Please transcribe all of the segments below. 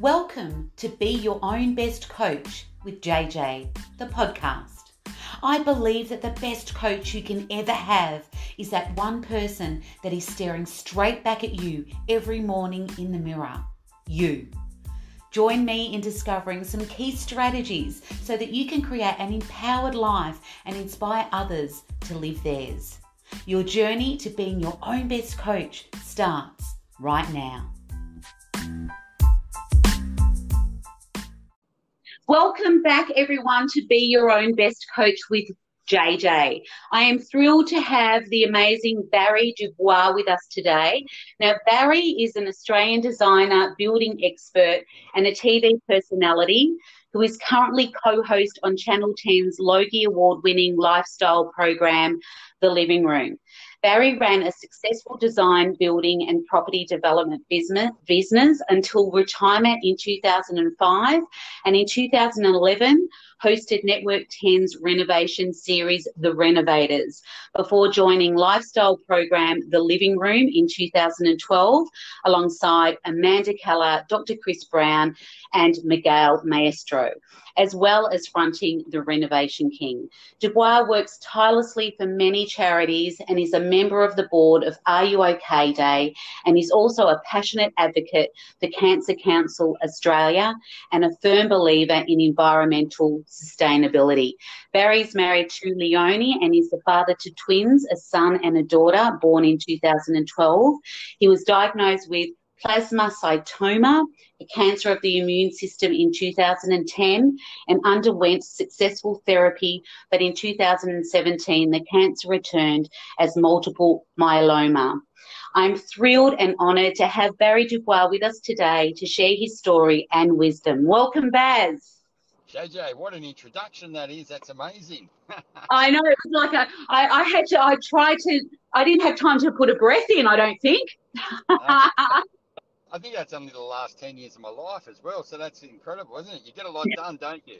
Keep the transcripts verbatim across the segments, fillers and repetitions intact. Welcome to Be Your Own Best Coach with J J, the podcast. I believe that the best coach you can ever have is that one person that is staring straight back at you every morning in the mirror. You. Join me in discovering some key strategies so that you can create an empowered life and inspire others to live theirs. Your journey to being your own best coach starts right now. Welcome back, everyone, to Be Your Own Best Coach with J J. I am thrilled to have the amazing Barry Dubois with us today. Now, Barry is an Australian designer, building expert and a T V personality who is currently co-host on Channel ten's Logie award-winning lifestyle program, The Living Room. Barry ran a successful design, building and property development business, business until retirement in two thousand five, and in two thousand eleven hosted Network ten's renovation series, The Renovators, before joining lifestyle program The Living Room in two thousand twelve alongside Amanda Keller, Doctor Chris Brown and Miguel Maestre, as well as fronting The Renovation King. Dubois works tirelessly for many charities and is a member of the board of R U OK? Day, and is also a passionate advocate for Cancer Council Australia and a firm believer in environmental sustainability. Barry's married to Leonie and is the father to twins, a son and a daughter, born in two thousand twelve. He was diagnosed with Plasmacytoma, a cancer of the immune system, in two thousand ten, and underwent successful therapy, but in two thousand seventeen the cancer returned as multiple myeloma. I'm thrilled and honoured to have Barry Dubois with us today to share his story and wisdom. Welcome, Baz. J J, what an introduction that is. That's amazing. I know. It was like a, I, I had to, I tried to, I didn't have time to put a breath in, I don't think. I think that's only the last ten years of my life as well. So that's incredible, isn't it? You get a lot done, don't you?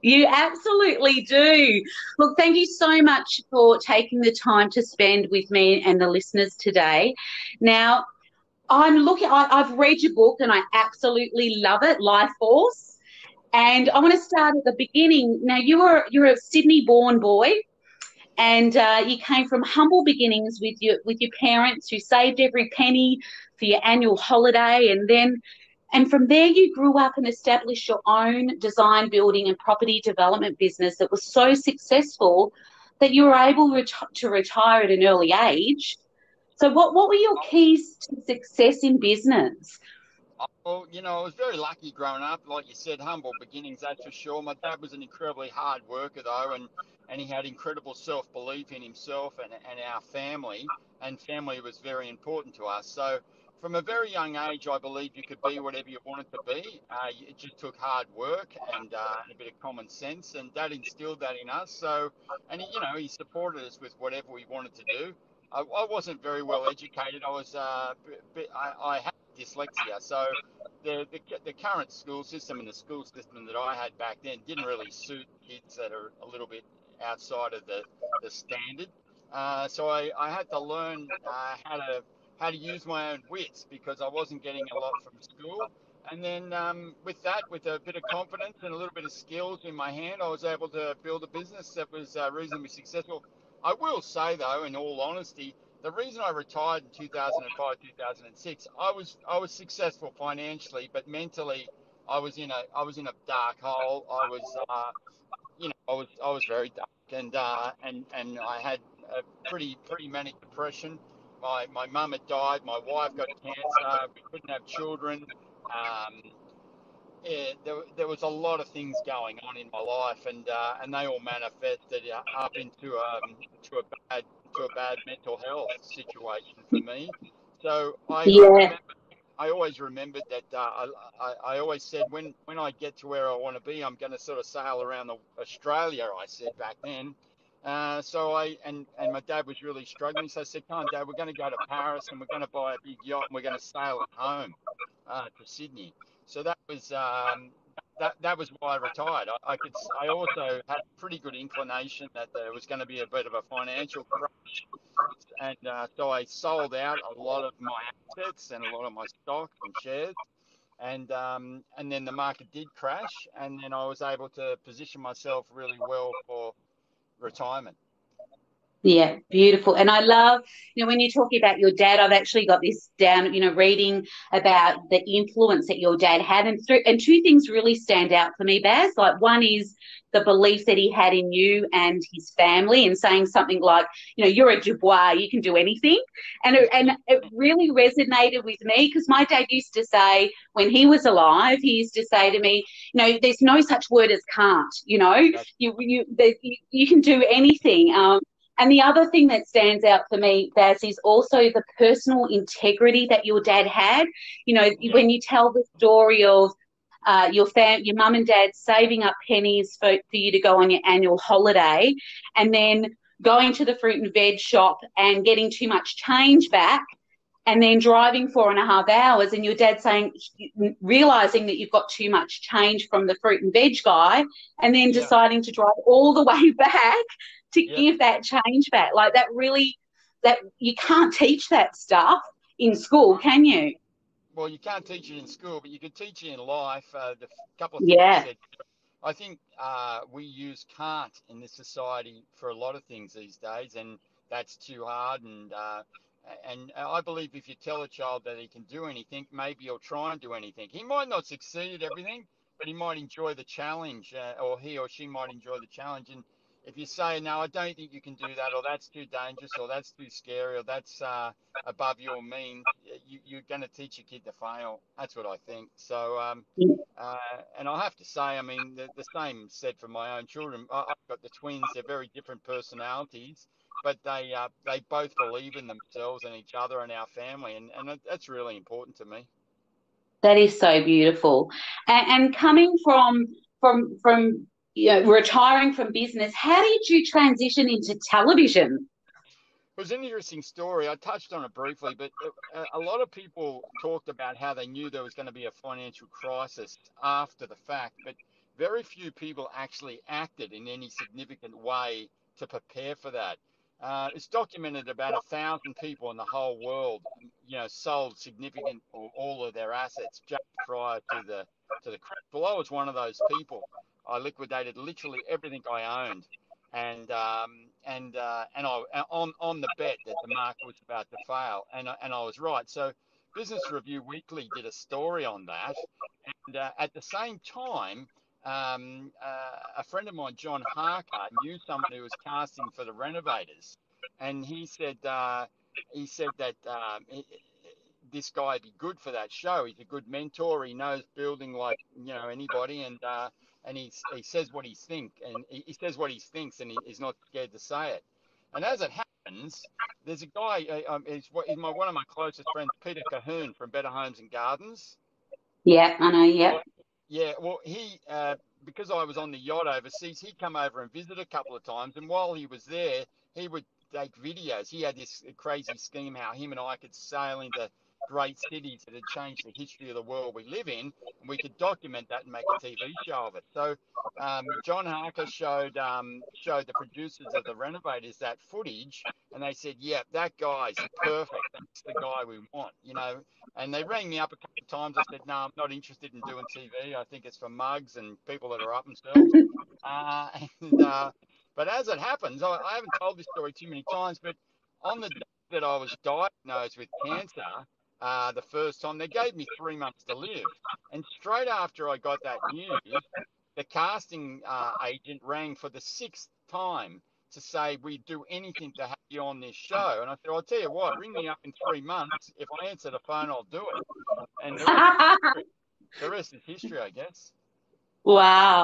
You absolutely do. Look, thank you so much for taking the time to spend with me and the listeners today. Now, I'm looking, I, I've read your book and I absolutely love it, Life Force. And I want to start at the beginning. Now, you were, you're a Sydney-born boy, and uh, you came from humble beginnings with your with your parents who saved every penny for your annual holiday, and then and from there you grew up and established your own design, building and property development business that was so successful that you were able reti- to retire at an early age. So what, what were your keys to success in business? Well, you know, I was very lucky growing up. Like you said, humble beginnings, that's for sure. My dad was an incredibly hard worker, though, and, and he had incredible self-belief in himself and, and our family, and family was very important to us. So from a very young age, I believe you could be whatever you wanted to be. Uh, it just took hard work and, uh, and a bit of common sense, and Dad instilled that in us. So, and, he, you know, he supported us with whatever we wanted to do. I, I wasn't very well educated. I was, uh, b- I, I had dyslexia, so the, the the current school system and the school system that I had back then didn't really suit kids that are a little bit outside of the, the standard. Uh, so I, I had to learn uh, how to how to use my own wits because I wasn't getting a lot from school. And then um, with that, with a bit of confidence and a little bit of skills in my hand, I was able to build a business that was uh, reasonably successful. I will say, though, in all honesty, the reason I retired in two thousand five, two thousand six, I was I was successful financially, but mentally, I was in a I was in a dark hole. I was, uh, you know, I was I was very dark, and uh, and and I had a pretty pretty manic depression. My my mum had died. My wife got cancer. We couldn't have children. Um, yeah, there there was a lot of things going on in my life, and uh, and they all manifested up into um to a bad. To a bad mental health situation for me. So I, yeah. I, remember, I always remembered that uh, I, I, I always said when, when I get to where I want to be, I'm going to sort of sail around the, Australia, I said back then. Uh, so I and, and my dad was really struggling. So I said, come on, Dad, we're going to go to Paris and we're going to buy a big yacht and we're going to sail it home uh, to Sydney. So that was um, that that was why I retired. I, I could. I also had a pretty good inclination that there was going to be a bit of a financial crash, and uh, so I sold out a lot of my assets and a lot of my stock and shares, And um, and then the market did crash, and then I was able to position myself really well for retirement. Yeah, beautiful. And I love, you know, when you're talking about your dad, I've actually got this down, you know, reading about the influence that your dad had. And, th- and two things really stand out for me, Baz. Like, one is the belief that he had in you and his family, and saying something like, you know, you're a Dubois, you can do anything. And it, and it really resonated with me, because my dad used to say, when he was alive, he used to say to me, you know, there's no such word as can't, you know, you you, the, you, you can do anything. Um, And the other thing that stands out for me, Baz, is also the personal integrity that your dad had. You know, yeah. when you tell the story of uh, your fam- your mum and dad saving up pennies for, for you to go on your annual holiday, and then going to the fruit and veg shop and getting too much change back, and then driving four and a half hours, and your dad saying, realising that you've got too much change from the fruit and veg guy, and then yeah. deciding to drive all the way back to yep. give that change back. Like, that really, that you can't teach that stuff in school, can you? Well, you can't teach it in school, but you can teach it in life. Uh, the couple of things yeah. I, said, I think uh, we use can't in this society for a lot of things these days, and that's too hard. And uh, and I believe if you tell a child that he can do anything, maybe he'll try and do anything. He might not succeed at everything, but he might enjoy the challenge, uh, or he or she might enjoy the challenge. And if you say, no, I don't think you can do that, or that's too dangerous, or that's too scary, or that's uh, above your means, you, you're going to teach your kid to fail. That's what I think. So, um, uh, and I have to say, I mean, the, the same said for my own children. I, I've got the twins. They're very different personalities, but they uh, they both believe in themselves and each other and our family, and, and that's really important to me. That is so beautiful. And, and coming from from from... you know, retiring from business, how did you transition into television? It was an interesting story. I touched on it briefly, but a lot of people talked about how they knew there was going to be a financial crisis after the fact, but very few people actually acted in any significant way to prepare for that. Uh, it's documented about a thousand people in the whole world, you know, sold significant or all of their assets just prior to the to the crash. Well, I was one of those people. I liquidated literally everything I owned, and um, and uh, and I on on the bet that the market was about to fail, and I, and I was right. So, Business Review Weekly did a story on that, and uh, at the same time, um, uh, a friend of mine, John Harker, knew someone who was casting for The Renovators, and he said uh, he said that um, it, this guy would be good for that show. He's a good mentor. He knows building like you know anybody, and. Uh, And he, he says what he think, and he, he says what he thinks, and he, he's not scared to say it. And as it happens, there's a guy, um, he's, he's my one of my closest friends, Peter Cahoon from Better Homes and Gardens. Yeah, I know. Yeah. Yeah. Well, he uh, because I was on the yacht overseas, he'd come over and visit a couple of times, and while he was there, he would take videos. He had this crazy scheme how him and I could sail into great cities that had changed the history of the world we live in, and we could document that and make a T V show of it. So um, John Harker showed um, showed the producers of The Renovators that footage, and they said, yeah, that guy's perfect. That's the guy we want, you know. And they rang me up a couple of times. I said, no, I'm not interested in doing T V. I think it's for mugs and people that are up themselves. Uh, and, uh, but as it happens, I, I haven't told this story too many times, but on the day that I was diagnosed with cancer, Uh, the first time, they gave me three months to live. And straight after I got that news, the casting uh, agent rang for the sixth time to say, we'd do anything to have you on this show. And I said, I'll tell you what, ring me up in three months. If I answer the phone, I'll do it. And the rest is history, the rest is history I guess. Wow.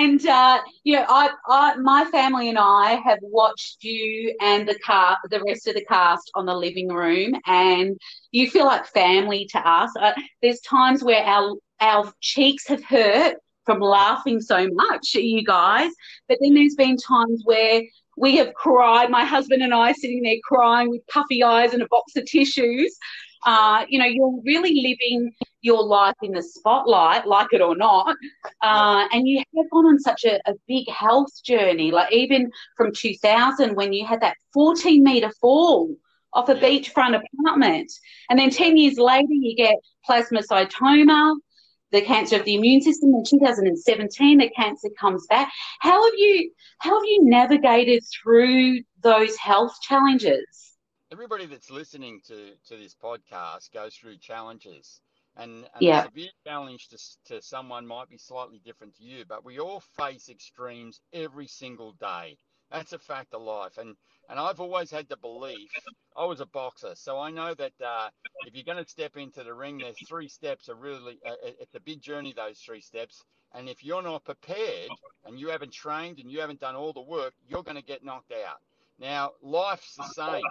And, uh, you know, I, I, my family and I have watched you and the car, the rest of the cast on The Living Room, and you feel like family to us. Uh, there's times where our, our cheeks have hurt from laughing so much at you guys, but then there's been times where we have cried, my husband and I sitting there crying with puffy eyes and a box of tissues. Uh, you know, you're really living your life in the spotlight, like it or not, uh, and you have gone on such a, a big health journey, like even from two thousand when you had that fourteen-metre fall off a beachfront apartment. And then ten years later, you get plasmacytoma, the cancer of the immune system. In two thousand seventeen, the cancer comes back. How have you, how have you navigated through those health challenges? Everybody that's listening to, to this podcast goes through challenges. And, and yeah. a severe challenge to, to someone might be slightly different to you, but we all face extremes every single day. That's a fact of life. And and I've always had the belief, I was a boxer, so I know that uh, if you're going to step into the ring, there's three steps are really, uh, it's a big journey, those three steps. And if you're not prepared and you haven't trained and you haven't done all the work, you're going to get knocked out. Now, life's the same.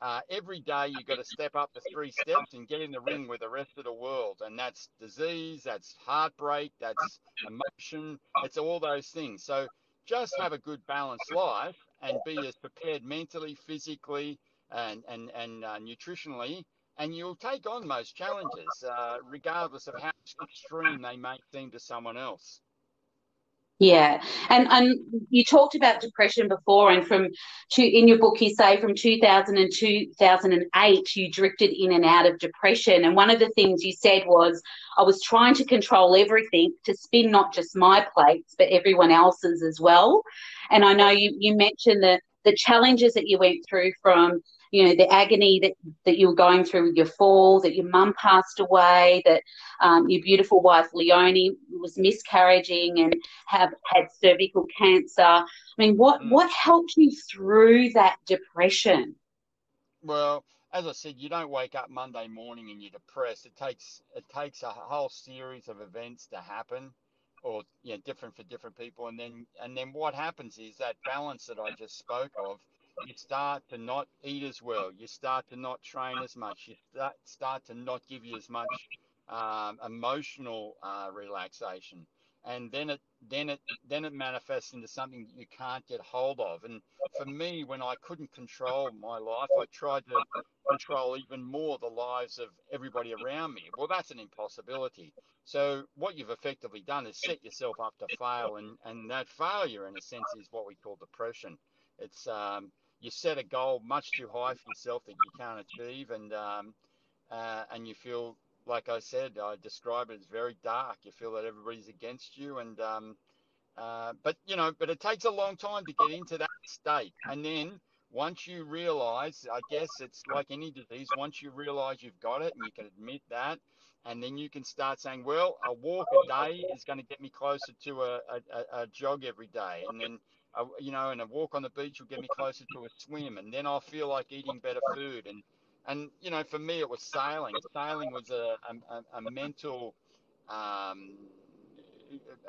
Uh, every day you've got to step up the three steps and get in the ring with the rest of the world. And that's disease, that's heartbreak, that's emotion, it's all those things. So just have a good balanced life and be as prepared mentally, physically, and, and, and uh, nutritionally, and you'll take on most challenges, uh, regardless of how extreme they may seem to someone else. Yeah, and and you talked about depression before, and from to, in your book you say from two thousand and two thousand eight you drifted in and out of depression, and one of the things you said was, I was trying to control everything, to spin not just my plates but everyone else's as well. And I know you, you mentioned the, the challenges that you went through, from, you know, the agony that, that you were going through with your fall, that your mum passed away, that um, your beautiful wife Leonie was miscarriaging and have had cervical cancer. I mean, what, mm. what helped you through that depression? Well, as I said, you don't wake up Monday morning and you're depressed. It takes it takes a whole series of events to happen, or, you know, different for different people. And then and then what happens is that balance that I just spoke of. You start to not eat as well. You start to not train as much. You start, start to not give you as much um, emotional uh, relaxation, and then it then it then it manifests into something that you can't get hold of. And for me, when I couldn't control my life, I tried to control even more the lives of everybody around me. Well, that's an impossibility. So what you've effectively done is set yourself up to fail, and and that failure, in a sense, is what we call depression. It's um. You set a goal much too high for yourself that you can't achieve, and um, uh, and you feel, like I said, I describe it as very dark. You feel that everybody's against you, and um, uh, but you know, but it takes a long time to get into that state. And then once you realise, I guess it's like any disease. Once you realise you've got it, and you can admit that, and then you can start saying, well, a walk a day is going to get me closer to a, a, a jog every day, and then. Uh, you know, and a walk on the beach will get me closer to a swim, and then I'll feel like eating better food. And, and you know, for me, it was sailing. Sailing was a a, a mental, um,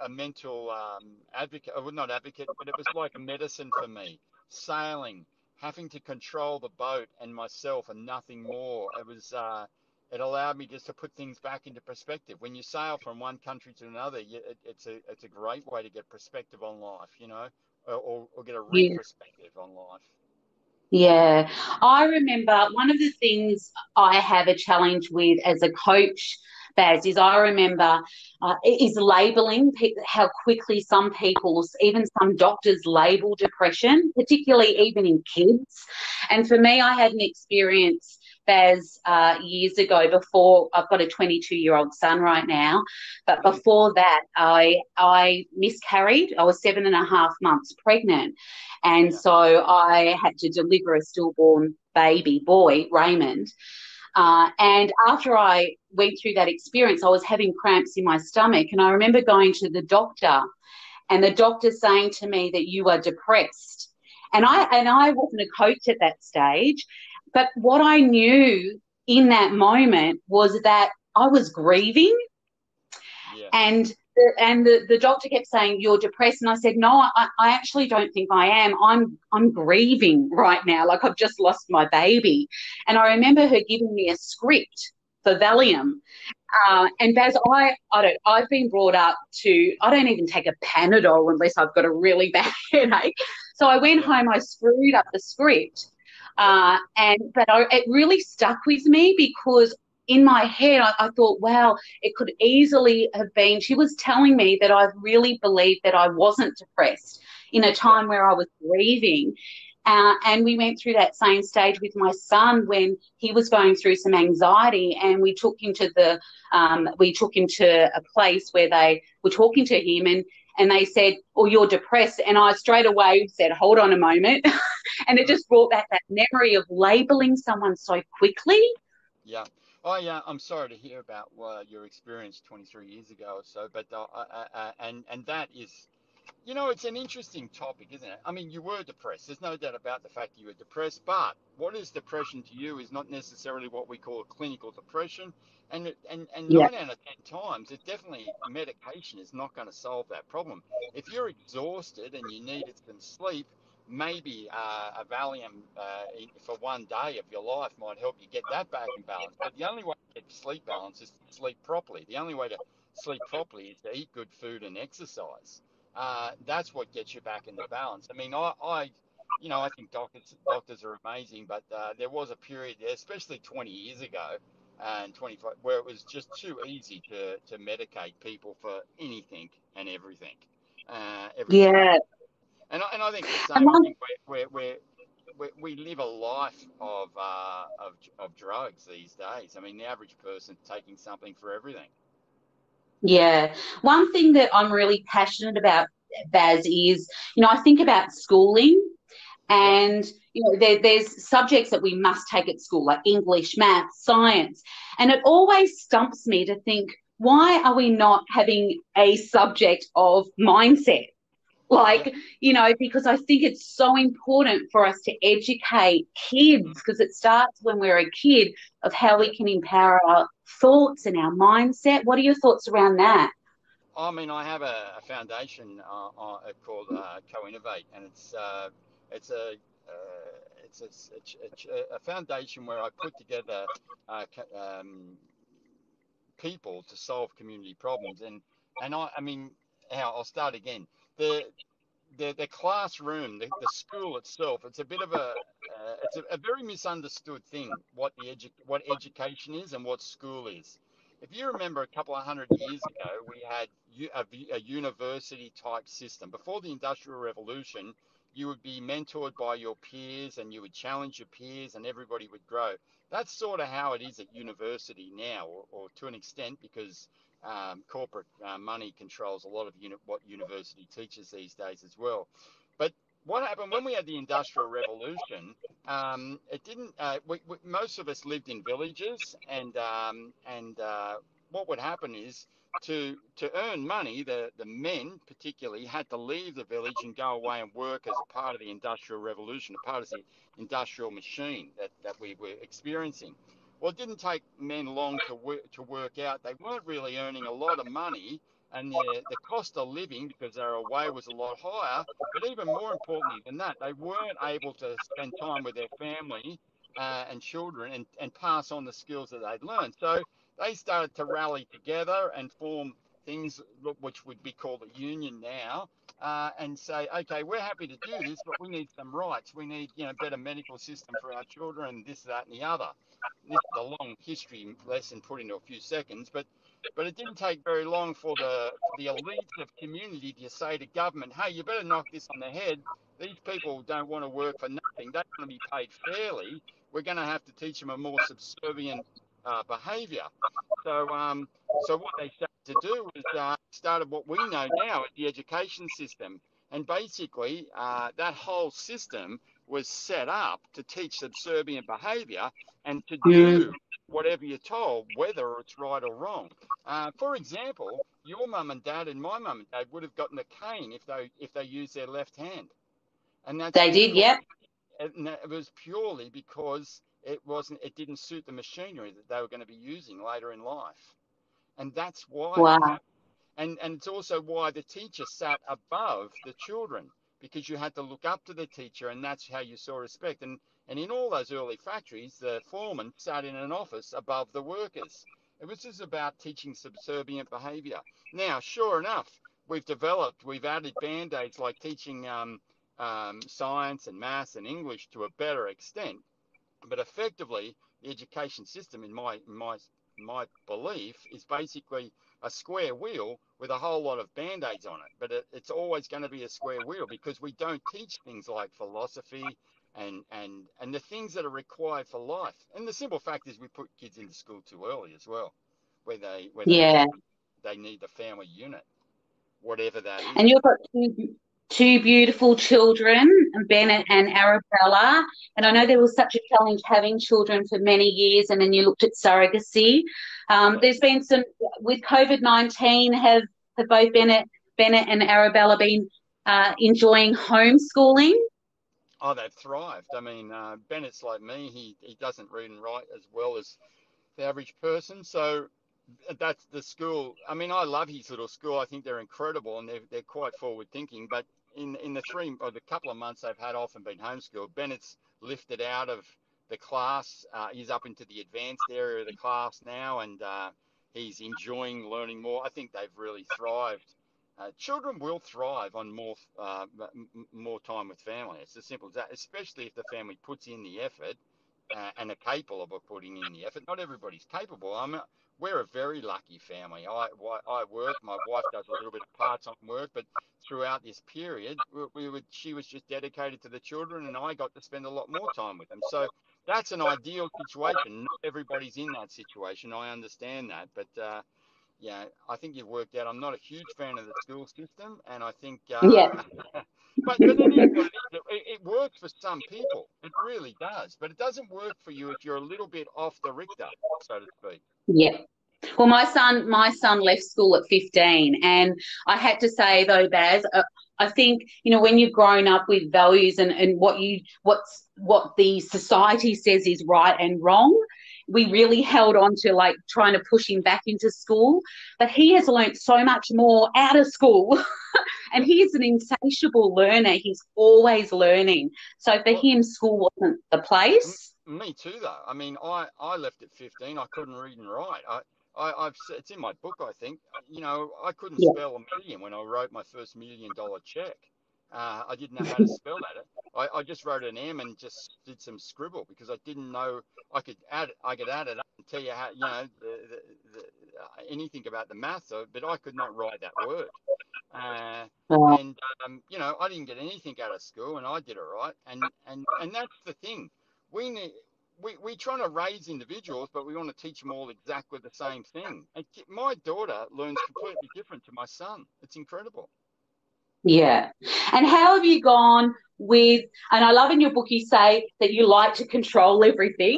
a mental um, advocate. Well, not advocate, but it was like a medicine for me. Sailing, having to control the boat and myself, and nothing more. It was. Uh, it allowed me just to put things back into perspective. When you sail from one country to another, you, it, it's a it's a great way to get perspective on life. You know. Or, or get a real yeah. perspective on life. Yeah. I remember one of the things I have a challenge with as a coach, Baz, is I remember uh, is labelling pe- how quickly some people, even some doctors, label depression, particularly even in kids. And for me, I had an experience, Baz, uh, years ago before, I've got a twenty-two-year-old son right now, but before that I I miscarried. I was seven and a half months pregnant, and yeah. so I had to deliver a stillborn baby boy, Raymond. Uh, and after I went through that experience, I was having cramps in my stomach, and I remember going to the doctor and the doctor saying to me that you are depressed. And I, and I wasn't a coach at that stage. But what I knew in that moment was that I was grieving, yeah. and the, and the, the doctor kept saying, you're depressed, and I said, no, I, I actually don't think I am. I'm I'm grieving right now, like I've just lost my baby. And I remember her giving me a script for Valium. Uh, and Baz, I, I don't, I've been brought up to, I don't even take a Panadol unless I've got a really bad headache. So I went home, I screwed up the script. Uh, and but I, it really stuck with me, because in my head I, I thought, wow, it could easily have been. She was telling me that I really believed that I wasn't depressed in a time where I was grieving, Uh, and we went through that same stage with my son when he was going through some anxiety, and we took him to the um, we took him to a place where they were talking to him, and and they said, "Oh, you're depressed." And I straight away said, "Hold on a moment," and it just brought back that memory of labeling someone so quickly. Yeah. Oh yeah, I'm sorry to hear about uh, your experience twenty-three years ago or so, but uh, uh, uh, and and that is, you know, it's an interesting topic, isn't it? I mean, you were depressed. There's no doubt about the fact that you were depressed, but what is depression to you is not necessarily what we call clinical depression, and and and yeah. nine out of ten times, it definitely medication is not going to solve that problem. If you're exhausted and you needed some sleep, maybe uh, a Valium uh, for one day of your life might help you get that back in balance. But the only way to get sleep balance is to sleep properly. The only way to sleep properly is to eat good food and exercise. Uh, that's what gets you back into balance. I mean, I, I you know, I think doctors, doctors are amazing, but uh, there was a period, especially twenty years ago and twenty-five, where it was just too easy to, to medicate people for anything and everything. Uh, everything. Yeah. And I, and I think the same thing where, where, where we live a life of, uh, of of drugs these days. I mean, the average person taking something for everything. Yeah. One thing that I'm really passionate about, Baz, is, you know, I think about schooling, and, you know, there, there's subjects that we must take at school, like English, math, science. And it always stumps me to think, why are we not having a subject of mindset? Like, you know, because I think it's so important for us to educate kids, because it starts when we're a kid, of how we can empower our thoughts and our mindset. What are your thoughts around that? I mean, I have a, a foundation uh, uh, called uh, Co-Innovate, and it's uh, it's a uh, it's a, a, a foundation where I put together uh, um, people to solve community problems, and and I, I mean, I'll start again. The, the the classroom, the, the school itself, it's a bit of a, uh, it's a, a very misunderstood thing, what the edu- what education is and what school is. If you remember, a couple of hundred years ago, we had a, a university type system. Before the Industrial Revolution, you would be mentored by your peers and you would challenge your peers and everybody would grow. That's sort of how it is at university now, or, or to an extent, because Um, corporate uh, money controls a lot of uni- what university teaches these days as well. But what happened when we had the Industrial Revolution? Um, it didn't. Uh, we, we, most of us lived in villages, and um, and uh, what would happen is to to earn money, the the men particularly had to leave the village and go away and work as a part of the Industrial Revolution, a part of the industrial machine that that we were experiencing. Well, it didn't take men long to work, to work out. They weren't really earning a lot of money, and the, the cost of living, because they were away, was a lot higher. But even more importantly than that, they weren't able to spend time with their family uh, and children and, and pass on the skills that they'd learned. So they started to rally together and form things which would be called a union now, uh, and say, okay, we're happy to do this, but we need some rights. We need, you know, better medical system for our children, this, that, and the other. This is a long history lesson put into a few seconds, but but it didn't take very long for the the elites of community to say to government, hey, you better knock this on the head. These people don't want to work for nothing. They're going to be paid fairly. We're going to have to teach them a more subservient uh, behaviour. So um, so what they started to do was uh, started what we know now as the education system. And basically uh, that whole system was set up to teach subservient behaviour and to do whatever you're told, whether it's right or wrong. Uh, for example, your mum and dad and my mum and dad would have gotten a cane if they if they used their left hand. And that's they did, yep. And it was purely because it wasn't it didn't suit the machinery that they were going to be using later in life. And that's why. Wow. And and it's also why the teacher sat above the children, because you had to look up to the teacher, and that's how you saw respect. And and in all those early factories, the foreman sat in an office above the workers. It was just about teaching subservient behaviour. Now, sure enough, we've developed, we've added band-aids like teaching um, um, science and maths and English to a better extent. But effectively, the education system, in my, my, my belief, is basically a square wheel with a whole lot of band-aids on it, but it, it's always going to be a square wheel because we don't teach things like philosophy and and and the things that are required for life. And the simple fact is we put kids into school too early as well, where they where yeah they, they need the family unit, whatever that is. And you've got two, two beautiful children, Bennett and Arabella, and I know there was such a challenge having children for many years, and then you looked at surrogacy. Um, there's been some with COVID nineteen. Have have both Bennett, Bennett and Arabella been uh, enjoying homeschooling? Oh, they've thrived. I mean, uh, Bennett's like me. He he doesn't read and write as well as the average person. So that's the school. I mean, I love his little school. I think they're incredible and they're they're quite forward thinking. But in in the three or the couple of months they've had off and been homeschooled, Bennett's lifted out of the class. Uh, he's up into the advanced area of the class now, and uh, he's enjoying learning more. I think they've really thrived. Uh, children will thrive on more uh, m- more time with family. It's as simple as that, especially if the family puts in the effort uh, and are capable of putting in the effort. Not everybody's capable. I'm a, we're a very lucky family. I, I work. My wife does a little bit of part-time work, but throughout this period, we, we would, she was just dedicated to the children, and I got to spend a lot more time with them. So that's an ideal situation. Not everybody's in that situation. I understand that, but... Uh, Yeah, I think you've worked out. I'm not a huge fan of the school system, and I think, uh, yeah. but, but it, it works for some people. It really does, but it doesn't work for you if you're a little bit off the Richter, so to speak. Yeah. Well, my son, my son left school at fifteen, and I had to say though, Baz, uh, I think you know when you've grown up with values and, and what you what's what the society says is right and wrong. We really held on to, like, trying to push him back into school. But he has learnt so much more out of school. And he is an insatiable learner. He's always learning. So for well, him, school wasn't the place. M- me too, though. I mean, I, I left at fifteen. I couldn't read and write. I, I, I've It's in my book, I think. You know, I couldn't yeah. spell a million when I wrote my first million-dollar check. Uh, I didn't know how to spell that. I, I just wrote an M and just did some scribble because I didn't know I could add. I could add it up and tell you how you know the, the, the, anything about the math, so, but I could not write that word. Uh, and um, you know, I didn't get anything out of school, and I did all right. And and and that's the thing. We need we we're trying to raise individuals, but we want to teach them all exactly the same thing. And my daughter learns completely different to my son. It's incredible. Yeah. And how have you gone with, and I love in your book you say that you like to control everything.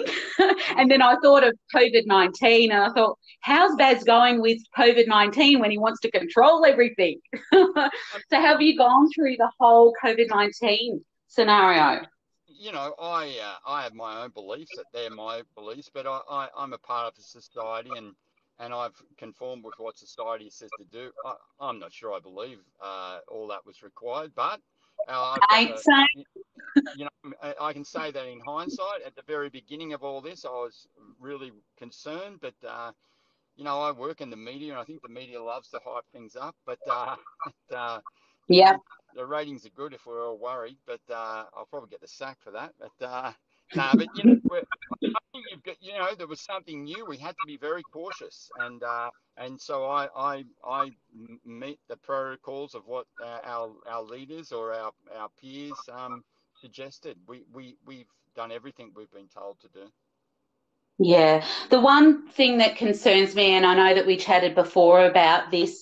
And then I thought of COVID nineteen and I thought, how's Baz going with COVID nineteen when he wants to control everything? So how have you gone through the whole COVID nineteen scenario? You know, I uh, I have my own beliefs, that they're my beliefs, but I, I, I'm a part of a society and And I've conformed with what society says to do. I, I'm not sure I believe uh, all that was required, but uh, I've got a, you know, I can say that in hindsight, at the very beginning of all this, I was really concerned. But uh, you know, I work in the media, and I think the media loves to hype things up. But uh, uh, yeah, the ratings are good if we're all worried. But uh, I'll probably get the sack for that. But. Uh, No, but you know, I think you've got, you know, there was something new. We had to be very cautious, and uh, and so I I I meet the protocols of what uh, our our leaders or our our peers um, suggested. We we we've done everything we've been told to do. Yeah, the one thing that concerns me, and I know that we chatted before about this,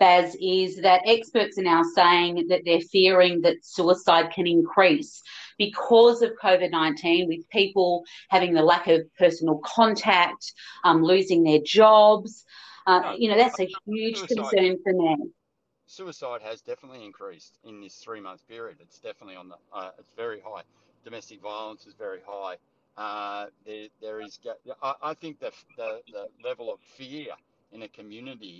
Baz, is that experts are now saying that they're fearing that suicide can increase because of COVID nineteen, with people having the lack of personal contact, um, losing their jobs. Uh, no, you know, that's a huge suicide, concern for men. Suicide has definitely increased in this three-month period. It's definitely on the uh, – it's very high. Domestic violence is very high. Uh, there, there is – I think the, the, the level of fear in a community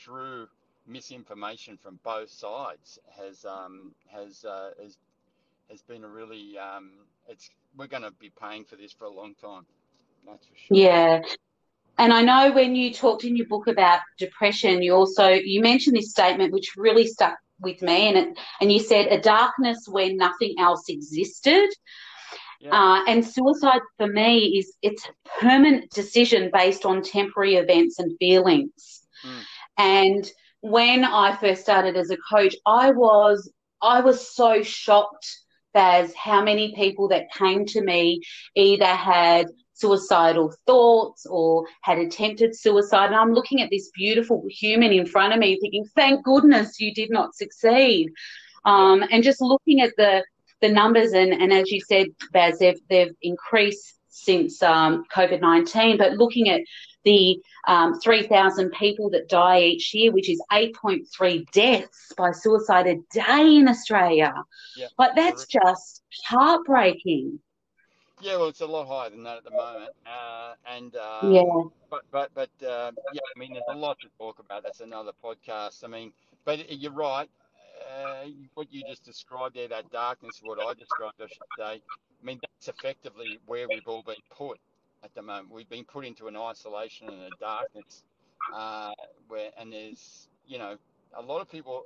through – misinformation from both sides has um has uh has, has been a really um it's we're going to be paying for this for a long time, that's for sure. Yeah, and I know when you talked in your book about depression, you also you mentioned this statement which really stuck with me, and it and you said a darkness where nothing else existed. Yeah. Uh, and suicide for me is it's a permanent decision based on temporary events and feelings. Mm. And when I first started as a coach, I was I was so shocked as how many people that came to me either had suicidal thoughts or had attempted suicide. And I'm looking at this beautiful human in front of me thinking, thank goodness you did not succeed. Um, and just looking at the the numbers, and, and as you said, Baz, they've, they've increased since um, COVID nineteen, but looking at the um, three thousand people that die each year, which is eight point three deaths by suicide a day in Australia. Yeah, like that's terrific. Just heartbreaking. Yeah, well, it's a lot higher than that at the moment. Uh, and uh, yeah, but but but uh, yeah, I mean, there's a lot to talk about. That's another podcast. I mean, but you're right. Uh, what you just described there, that darkness, what I described, I should say. I mean, that's effectively where we've all been put at the moment. We've been put into an isolation and a darkness, uh, where, and there's, you know, a lot of people,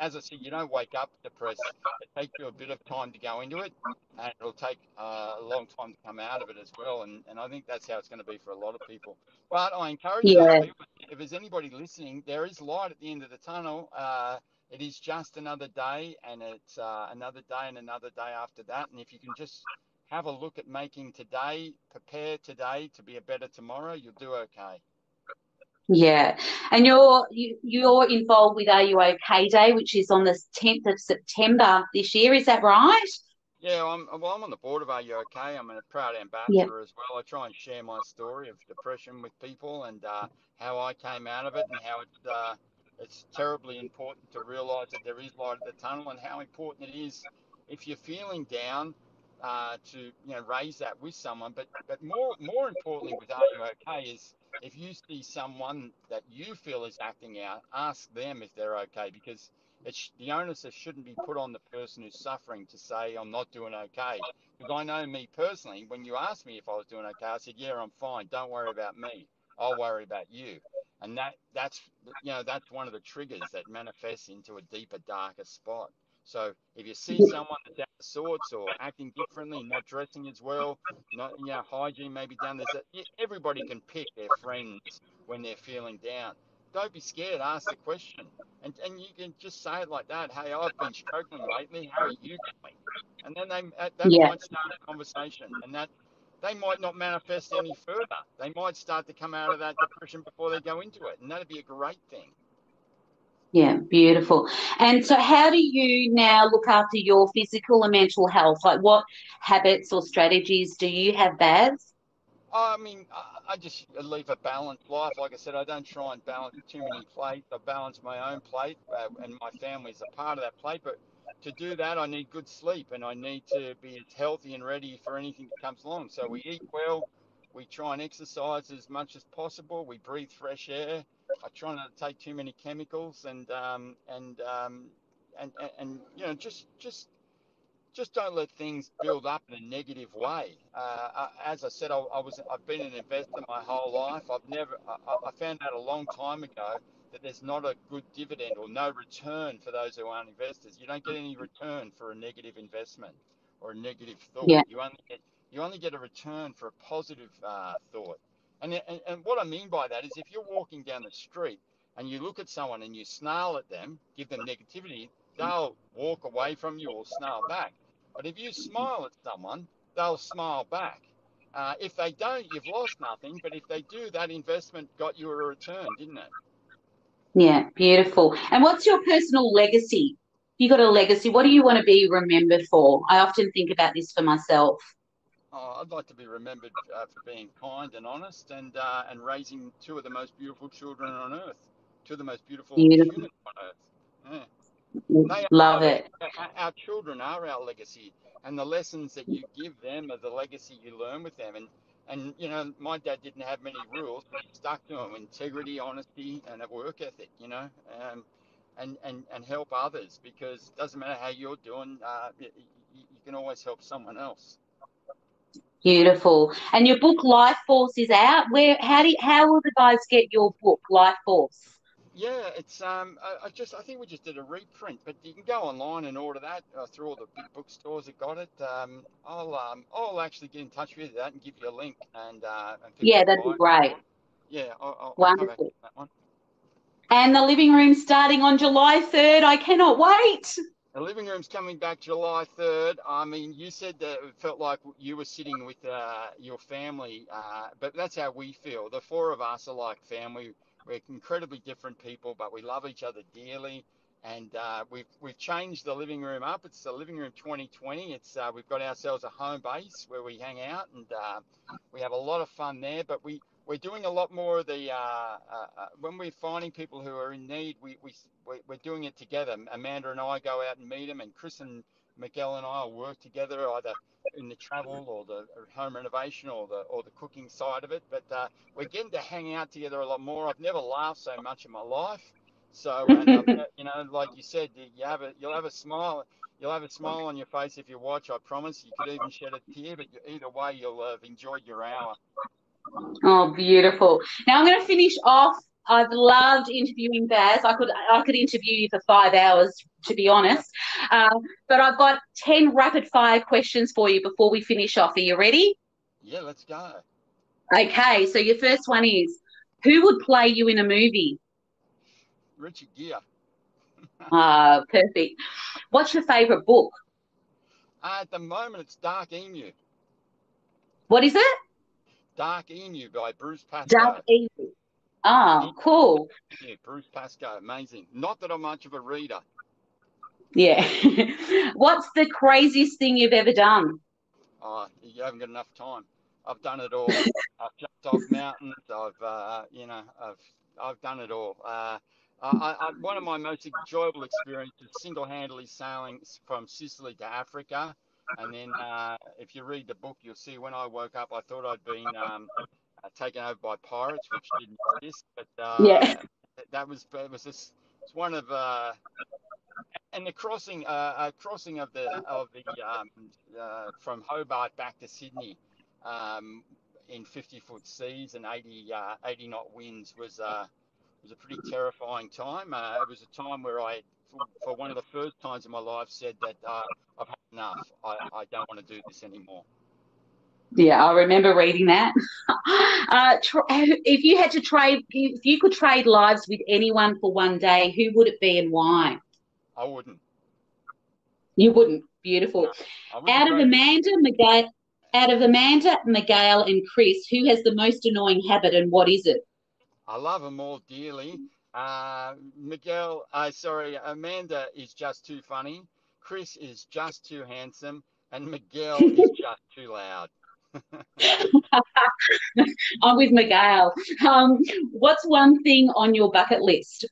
as I said, you don't wake up depressed. It takes you a bit of time to go into it, and it'll take uh, a long time to come out of it as well. And, and I think that's how it's going to be for a lot of people. But I encourage yeah. you, if there's anybody listening, there is light at the end of the tunnel. Uh, It is just another day, and it's uh, another day and another day after that. And if you can just have a look at making today, prepare today to be a better tomorrow, you'll do okay. Yeah. And you're you, you're involved with R U OK? Day, which is on the tenth of September this year. Is that right? Yeah, I'm, well, I'm on the board of R U OK? I'm a proud ambassador yeah. as well. I try and share my story of depression with people, and uh, how I came out of it, and how it's... Uh, It's terribly important to realise that there is light at the tunnel, and how important it is if you're feeling down uh, to you know raise that with someone. But but more more importantly with R U OK? is if you see someone that you feel is acting out, ask them if they're okay, because it's the onus that shouldn't be put on the person who's suffering to say, I'm not doing okay. Because I know me personally, when you asked me if I was doing okay, I said, yeah, I'm fine. Don't worry about me. I'll worry about you. And that that's, you know, that's one of the triggers that manifests into a deeper, darker spot. So if you see someone that's out of sorts or acting differently, not dressing as well, not, you know, hygiene maybe down, there's a, everybody can pick their friends when they're feeling down. Don't be scared. Ask the question. And and you can just say it like that. Hey, I've been struggling lately. How are you going? And then they that, that yeah. might start a conversation. And that. They might not manifest any further. They might start to come out of that depression before they go into it, and that'd be a great thing. Yeah, beautiful. And so how do you now look after your physical and mental health? Like what habits or strategies do you have, Baz? I mean, I just live a balanced life. Like I said, I don't try and balance too many plates. I balance my own plate, uh, and my family's a part of that plate, but to do that, I need good sleep, and I need to be as healthy and ready for anything that comes along. So we eat well, we try and exercise as much as possible, we breathe fresh air. I try not to take too many chemicals, and um, and, um, and and and you know, just just just don't let things build up in a negative way. Uh, I, as I said, I, I was I've been an investor my whole life. I've never I, I found out a long time ago that there's not a good dividend or no return for those who aren't investors. You don't get any return for a negative investment or a negative thought. Yeah. You only get, you only get a return for a positive uh, thought. And, and and what I mean by that is if you're walking down the street and you look at someone and you snarl at them, give them negativity, they'll walk away from you or snarl back. But if you smile at someone, they'll smile back. Uh, if they don't, you've lost nothing. But if they do, that investment got you a return, didn't it? Yeah, beautiful. And what's your personal legacy? You got a legacy. What do you want to be remembered for? I often think about this for myself. Oh, I'd like to be remembered uh, for being kind and honest, and uh, and raising two of the most beautiful children on earth, two of the most beautiful, beautiful. humans on earth. Yeah. They Love are, it. Our, our children are our legacy, and the lessons that you give them are the legacy you learn with them. And And, you know, my dad didn't have many rules, but he stuck to them: integrity, honesty, and a work ethic, you know, um, and, and, and help others, because it doesn't matter how you're doing, uh, you, you can always help someone else. Beautiful. And your book, Life Force, is out. Where? How do you, how will the guys get your book, Life Force? Yeah, it's um, I, I just I think we just did a reprint, but you can go online and order that uh, through all the big bookstores that got it. Um, I'll um, I'll actually get in touch with that and give you a link. And, uh, and yeah, that'd be great. Yeah, I'll, I'll, I'll come back to that one. And The Living Room starting on July third. I cannot wait. The Living Room's coming back July third. I mean, you said that it felt like you were sitting with uh, your family, uh, but that's how we feel. The four of us are like family. We're incredibly different people, but we love each other dearly. And uh, we've, we've changed The Living Room up. It's The Living Room twenty twenty. It's uh, we've got ourselves a home base where we hang out, and uh, we have a lot of fun there. But we, we're doing a lot more of the uh, uh, when we're finding people who are in need, we, we, we're doing it together. Amanda and I go out and meet them, and Chris and Miguel and I will work together either in the travel or the home renovation or the or the cooking side of it. But uh, we're getting to hang out together a lot more. I've never laughed so much in my life. So, and, you know, like you said, you have a, you'll have a smile. You'll have a smile on your face if you watch, I promise. You could even shed a tear, but either way, you'll have enjoyed your hour. Oh, beautiful. Now I'm going to finish off. I've loved interviewing Baz. I could I could interview you for five hours, to be honest. Um, but I've got ten rapid-fire questions for you before we finish off. Are you ready? Yeah, let's go. Okay, so your first one is, who would play you in a movie? Richard Gere. Ah, perfect. What's your favourite book? Uh, at the moment, it's Dark Emu. What is it? Dark Emu by Bruce Pascoe. Dark Emu. Ah, oh, cool. Yeah, Bruce Pascoe, amazing. Not that I'm much of a reader. Yeah. What's the craziest thing you've ever done? Oh, you haven't got enough time. I've done it all. I've jumped off mountains. I've, uh, you know, I've I've done it all. Uh, I, I, one of my most enjoyable experiences, single-handedly sailing from Sicily to Africa. And then uh, if you read the book, you'll see when I woke up, I thought I'd been um, uh, taken over by pirates, which didn't exist. But uh, yeah. that was it was just, it's one of uh, and the crossing uh, uh, crossing of the of the um, uh, from Hobart back to Sydney. Um, in fifty-foot seas and eighty, uh, eighty knot winds was uh, was a pretty terrifying time. Uh, it was a time where I, for, for one of the first times in my life, said that uh, I've had enough. I, I don't want to do this anymore. Yeah, I remember reading that. uh, tra- if you had to trade, if you could trade lives with anyone for one day, who would it be and why? I wouldn't. You wouldn't? Beautiful. No, wouldn't Out of Amanda, Miguel... Out of Amanda, Miguel and Chris, who has the most annoying habit and what is it? I love them all dearly. Uh, Miguel, uh, sorry, Amanda is just too funny. Chris is just too handsome. And Miguel is just too loud. I'm with Miguel. Um, what's one thing on your bucket list?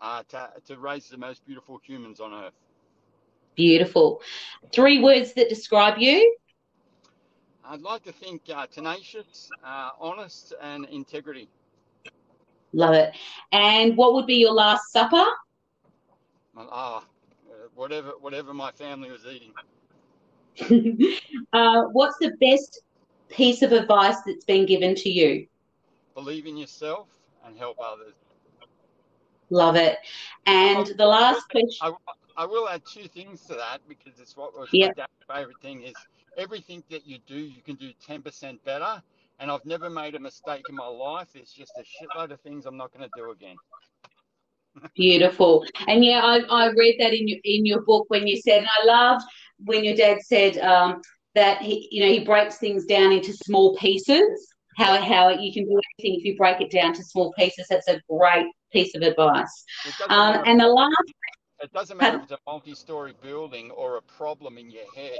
Uh, to, to raise the most beautiful humans on earth. Beautiful. Three words that describe you? I'd like to think uh, tenacious, uh, honest, and integrity. Love it. And what would be your last supper? Ah, uh, whatever, whatever my family was eating. uh, what's the best piece of advice that's been given to you? Believe in yourself and help others. Love it. And oh, the last I, question. I, I will add two things to that because it's what was yep. my dad's favourite thing is. Everything that you do, you can do ten percent better. And I've never made a mistake in my life. There's just a shitload of things I'm not going to do again. Beautiful. And, yeah, I, I read that in your, in your book when you said, and I loved when your dad said um, that, he, you know, he breaks things down into small pieces, how, how you can do anything if you break it down to small pieces. That's a great piece of advice. Um, and the last... It doesn't matter if it's a multi-storey building or a problem in your head.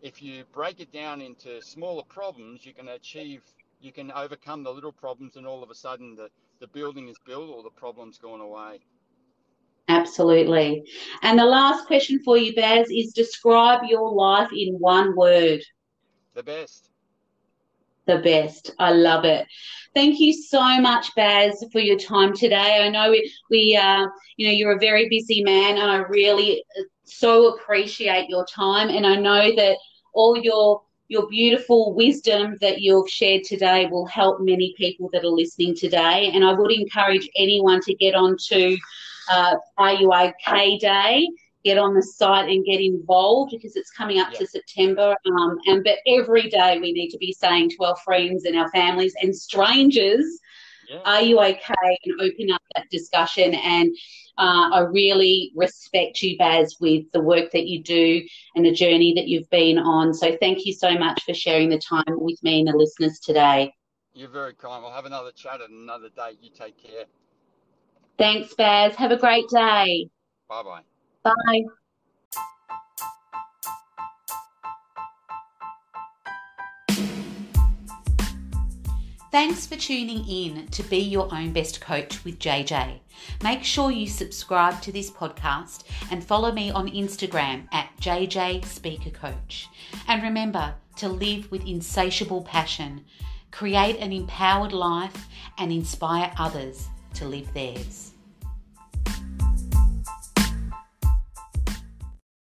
If you break it down into smaller problems, you can achieve, you can overcome the little problems and all of a sudden the, the building is built or the problem's gone away. Absolutely. And the last question for you, Baz, is describe your life in one word. The best. The best. I love it. Thank you so much, Baz, for your time today. I know we, we uh, you know, you're a very busy man and I really so appreciate your time, and I know that all your your beautiful wisdom that you've shared today will help many people that are listening today. And I would encourage anyone to get on to uh, R U OK? Day, get on the site and get involved because it's coming up yeah. to September. Um, and but every day we need to be saying to our friends and our families and strangers yeah. Are you okay? And open up that discussion. And uh, I really respect you, Baz, with the work that you do and the journey that you've been on. So thank you so much for sharing the time with me and the listeners today. You're very kind. We'll have another chat at another day. You take care. Thanks, Baz. Have a great day. Bye-bye. Bye. Thanks for tuning in to Be Your Own Best Coach with J J. Make sure you subscribe to this podcast and follow me on Instagram at J J Speaker Coach. And remember to live with insatiable passion, create an empowered life, and inspire others to live theirs.